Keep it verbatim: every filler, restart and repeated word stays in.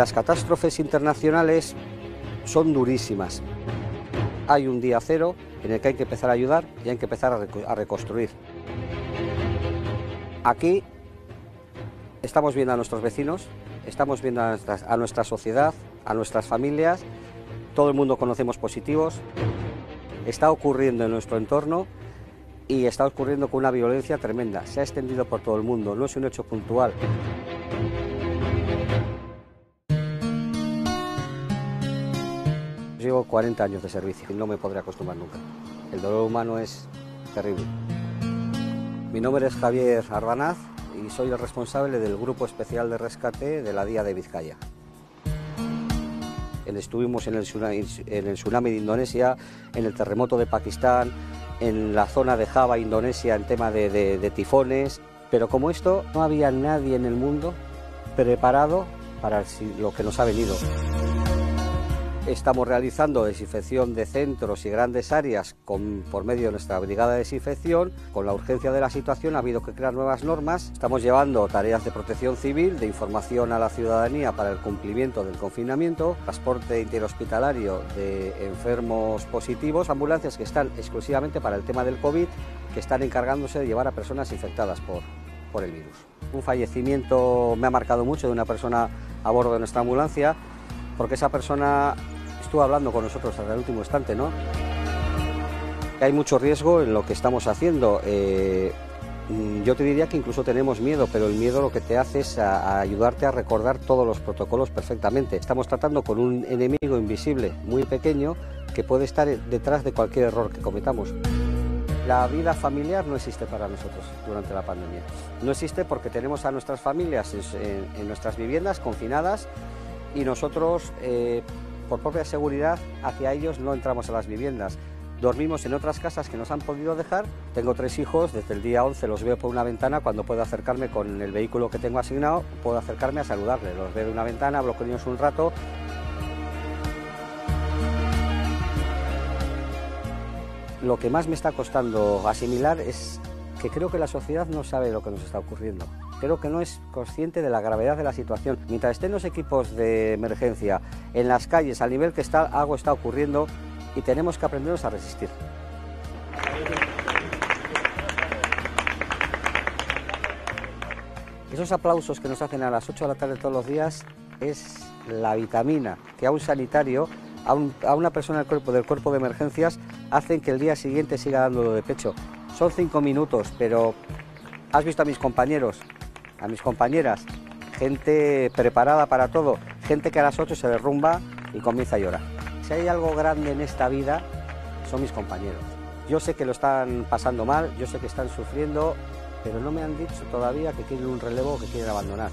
Las catástrofes internacionales son durísimas. Hay un día cero en el que hay que empezar a ayudar y hay que empezar a reconstruir. Aquí estamos viendo a nuestros vecinos, estamos viendo a, nuestras, a nuestra sociedad, a nuestras familias, todo el mundo conocemos positivos. Está ocurriendo en nuestro entorno y está ocurriendo con una violencia tremenda. Se ha extendido por todo el mundo, no es un hecho puntual. Llevo cuarenta años de servicio y no me podré acostumbrar nunca. El dolor humano es terrible. Mi nombre es Javier Ardanaz y soy el responsable del Grupo Especial de Rescate de la Día de Vizcaya. Estuvimos en el tsunami, en el tsunami de Indonesia, en el terremoto de Pakistán, en la zona de Java, Indonesia, en tema de, de, de tifones. Pero como esto, no había nadie en el mundo preparado para lo que nos ha venido. Estamos realizando desinfección de centros y grandes áreas con, por medio de nuestra brigada de desinfección. Con la urgencia de la situación ha habido que crear nuevas normas. Estamos llevando tareas de protección civil, de información a la ciudadanía para el cumplimiento del confinamiento, transporte interhospitalario de enfermos positivos, ambulancias que están exclusivamente para el tema del COVID, que están encargándose de llevar a personas infectadas por, por el virus. Un fallecimiento me ha marcado mucho de una persona a bordo de nuestra ambulancia, porque esa persona estuvo hablando con nosotros hasta el último instante, ¿no? Hay mucho riesgo en lo que estamos haciendo. Eh, yo te diría que incluso tenemos miedo, pero el miedo lo que te hace es a, a ayudarte a recordar todos los protocolos perfectamente. Estamos tratando con un enemigo invisible, muy pequeño, que puede estar detrás de cualquier error que cometamos. La vida familiar no existe para nosotros durante la pandemia. No existe porque tenemos a nuestras familias en, en nuestras viviendas confinadas, y nosotros, eh, por propia seguridad, hacia ellos no entramos a las viviendas. Dormimos en otras casas que nos han podido dejar. Tengo tres hijos, desde el día once los veo por una ventana. Cuando puedo acercarme con el vehículo que tengo asignado, puedo acercarme a saludarles. Los veo de una ventana, hablo con ellos un rato. Lo que más me está costando asimilar es que creo que la sociedad no sabe lo que nos está ocurriendo. Creo que no es consciente de la gravedad de la situación. Mientras estén los equipos de emergencia en las calles, al nivel que está, algo está ocurriendo y tenemos que aprendernos a resistir. Esos aplausos que nos hacen a las ocho de la tarde todos los días es la vitamina que a un sanitario, a, un, a una persona del cuerpo, del cuerpo de emergencias, hacen que el día siguiente siga dándolo de pecho. Son cinco minutos, pero has visto a mis compañeros, a mis compañeras, gente preparada para todo, gente que a las ocho se derrumba y comienza a llorar. Si hay algo grande en esta vida, son mis compañeros. Yo sé que lo están pasando mal, yo sé que están sufriendo, pero no me han dicho todavía que quieren un relevo o que quieren abandonar.